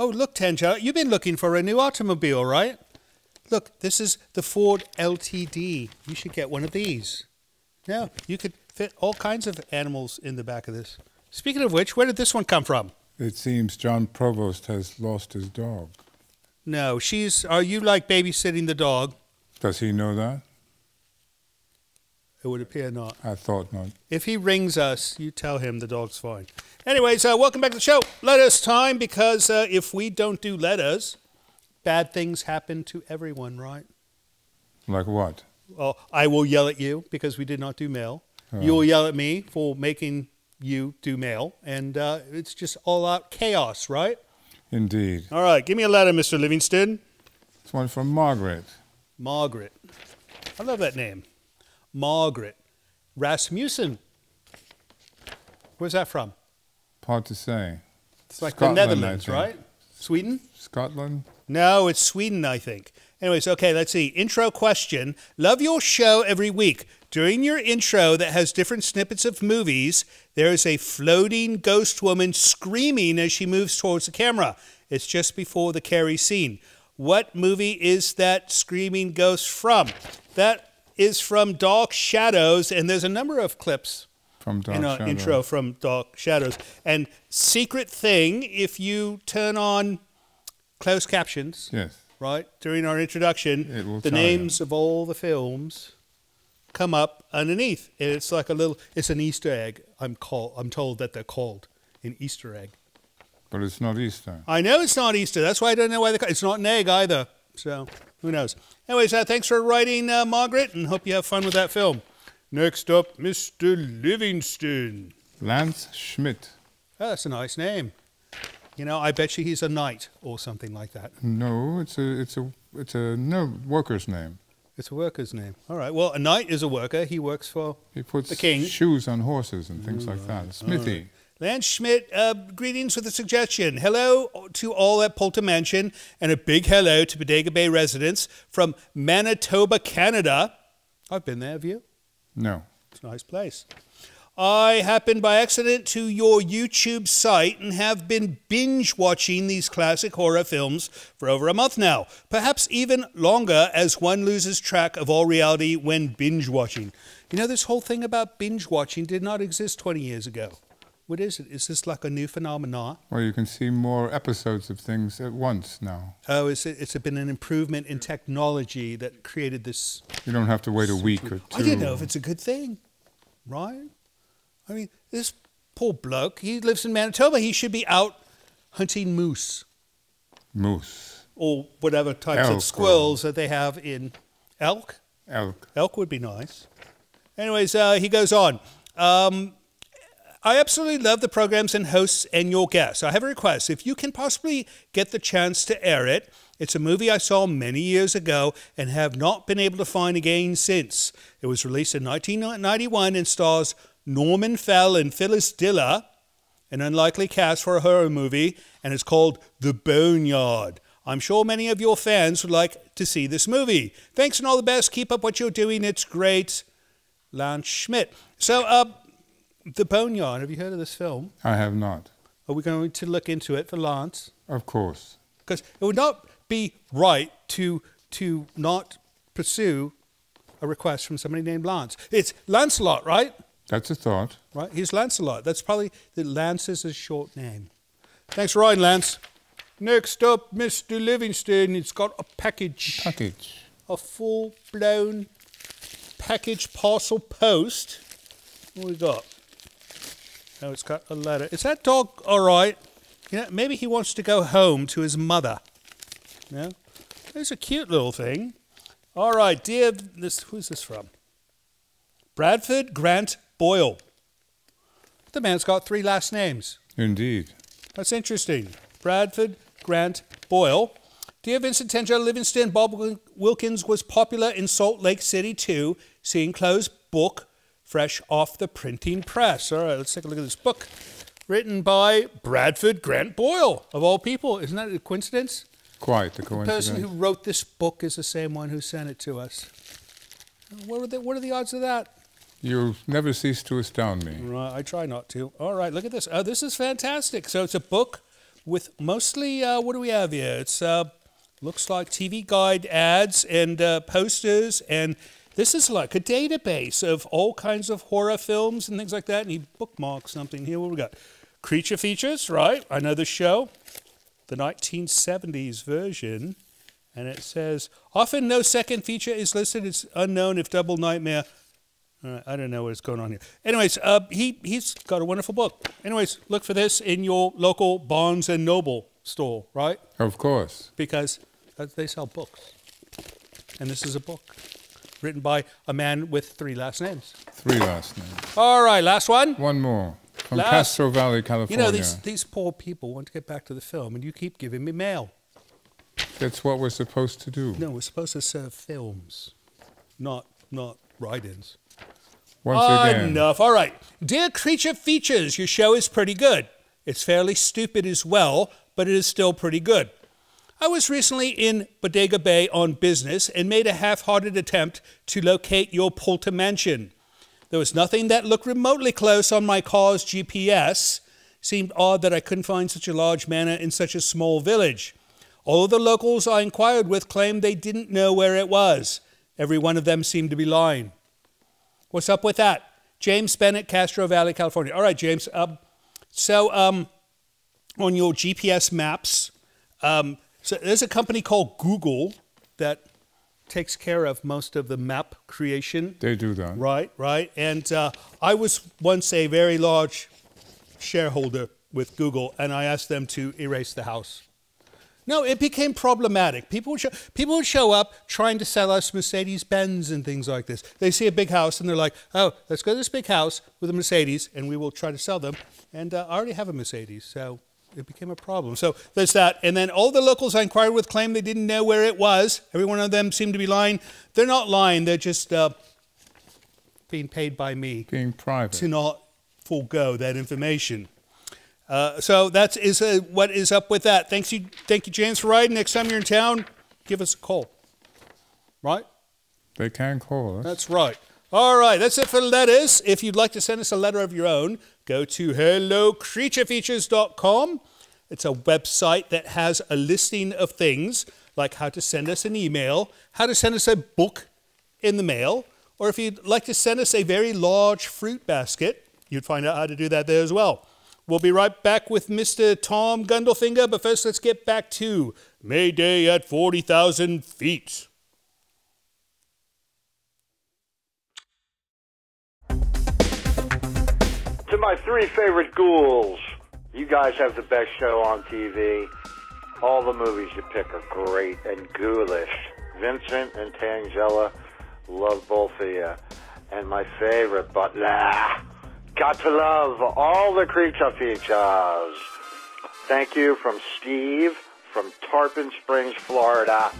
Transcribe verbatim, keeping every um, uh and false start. Oh, look, Tangella, you've been looking for a new automobile, right? Look, this is the Ford L T D. You should get one of these. Now, you could fit all kinds of animals in the back of this. Speaking of which, where did this one come from? It seems John Provost has lost his dog. No, she's... Are you, like, babysitting the dog? Does he know that? It would appear not. I thought not. If he rings us, you tell him the dog's fine. Anyways, uh, welcome back to the show. Letters time, because uh, if we don't do letters, bad things happen to everyone, right? Like what? Well, I will yell at you because we did not do mail. Oh. You will yell at me for making you do mail. And uh, it's just all out chaos, right? Indeed. All right, give me a letter, Mister Livingston. It's one from Margaret. Margaret. I love that name. Margaret Rasmussen. Where's that from? Hard to say. It's like Scotland, the Netherlands, right? Sweden? Scotland? No, it's Sweden, I think. Anyways, okay, let's see. Intro question. Love your show every week. During your intro that has different snippets of movies, there is a floating ghost woman screaming as she moves towards the camera. It's just before the Carrie scene. What movie is that screaming ghost from? That is from Dark Shadows, and there's a number of clips from Dark in our Shadows. Intro from Dark Shadows. And secret thing, if you turn on closed captions, yes, right, during our introduction, it will the names you. Of all the films come up underneath. And it's like a little, it's an Easter egg. I'm call, I'm told that they're called an Easter egg. But it's not Easter. I know it's not Easter. That's why I don't know why they're called. It's not an egg either, so... Who knows? Anyways, uh, thanks for writing, uh, Margaret, and hope you have fun with that film. Next up, Mister Livingston. Lance Schmidt. Oh, that's a nice name. You know, I bet you he's a knight or something like that. No, it's a, it's a, it's a no worker's name. It's a worker's name. All right. Well, a knight is a worker. He works for the king. He puts shoes on horses and things like that. Smithy. Lance Schmidt, uh, greetings with a suggestion. Hello to all at Poulter Mansion, and a big hello to Bodega Bay residents from Manitoba, Canada. I've been there, have you? No. It's a nice place. I happened by accident to your YouTube site and have been binge-watching these classic horror films for over a month now, perhaps even longer, as one loses track of all reality when binge-watching. You know, this whole thing about binge-watching did not exist twenty years ago. What is it? Is this like a new phenomenon? Well, you can see more episodes of things at once now. Oh, is it, it's been an improvement in technology that created this... You don't have to wait a week or two. I don't know if it's a good thing, right? I mean, this poor bloke, he lives in Manitoba. He should be out hunting moose. Moose. Or whatever types elk of squirrels or... that they have in... Elk? Elk. Elk would be nice. Anyways, uh, he goes on. Um... I absolutely love the programs and hosts and your guests. I have a request. If you can possibly get the chance to air it, it's a movie I saw many years ago and have not been able to find again since. It was released in nineteen ninety-one and stars Norman Fell and Phyllis Diller, an unlikely cast for a horror movie, and it's called The Boneyard. I'm sure many of your fans would like to see this movie. Thanks and all the best. Keep up what you're doing. It's great. Lance Schmidt. So, uh... The Boneyard. Have you heard of this film? I have not. Are we going to look into it for Lance? Of course. Because it would not be right to to not pursue a request from somebody named Lance. It's Lancelot, right? That's a thought. Right? He's Lancelot. That's probably... The Lance is a short name. Thanks for riding, Lance. Next up, Mister Livingston. It's got a package. Package. A full-blown package parcel post. What we got? No, it's got a letter. Is that dog all right? You know, maybe he wants to go home to his mother. No? It's a cute little thing. All right, dear... This, who's this from? Bradford Grant Boyle. The man's got three last names. Indeed. That's interesting. Bradford Grant Boyle. Dear Vincent Tengel, Livingston, Bob Wilkins was popular in Salt Lake City too, seeing closed book... fresh off the printing press. All right, let's take a look at this book written by Bradford Grant Boyle, of all people. Isn't that a coincidence? Quite a coincidence. The person who wrote this book is the same one who sent it to us. What are the, what are the odds of that? You'll never cease to astound me. Right, I try not to. All right, look at this. Oh, this is fantastic. So it's a book with mostly, uh, what do we have here? It's uh, looks like T V guide ads and uh, posters, and this is like a database of all kinds of horror films and things like that. And you bookmark something here. What do we got? Creature Features, right? I know the show, the nineteen seventies version. And it says, often no second feature is listed. It's unknown if Double Nightmare. Uh, I don't know what's going on here. Anyways, uh, he, he's got a wonderful book. Anyways, look for this in your local Barnes and Noble store, right? Of course. Because they sell books. And this is a book written by a man with three last names. Three last names. All right, last one. One more. From last, Castro Valley, California. You know, these, these poor people want to get back to the film, and you keep giving me mail. That's what we're supposed to do. No, we're supposed to serve films, not not write-ins. Once again. Enough. All right. Dear Creature Features, your show is pretty good. It's fairly stupid as well, but it is still pretty good. I was recently in Bodega Bay on business and made a half-hearted attempt to locate your Poulter Mansion. There was nothing that looked remotely close on my car's G P S. Seemed odd that I couldn't find such a large manor in such a small village. All of the locals I inquired with claimed they didn't know where it was. Every one of them seemed to be lying. What's up with that? James Bennett, Castro Valley, California. All right, James. Um, so um, on your G P S maps, um, so there's a company called Google that takes care of most of the map creation. They do that. Right, right. And uh, I was once a very large shareholder with Google, and I asked them to erase the house. No, it became problematic. People would, show, people would show up trying to sell us Mercedes-Benz and things like this. They see a big house and they're like, oh, let's go to this big house with a Mercedes and we will try to sell them. And uh, I already have a Mercedes, so it became a problem. So there's that. And then all the locals I inquired with claimed they didn't know where it was. Every one of them seemed to be lying. They're not lying. They're just uh, being paid by me. Being private. To not forego that information. Uh, so that is uh, what is up with that. Thanks you, thank you, James, for riding. Next time you're in town, give us a call. Right? They can call us. That's right. All right, that's it for letters. If you'd like to send us a letter of your own, go to hello creature features dot com. It's a website that has a listing of things, like how to send us an email, how to send us a book in the mail, or if you'd like to send us a very large fruit basket, you'd find out how to do that there as well. We'll be right back with Mister Tom Gundelfinger, but first let's get back to Mayday at forty thousand feet. To my three favorite ghouls, you guys have the best show on T V. All the movies you pick are great and ghoulish. Vincent and Tangella, love both of you. And my favorite, but nah. Got to love all the Creature Features. Thank you from Steve from Tarpon Springs, Florida.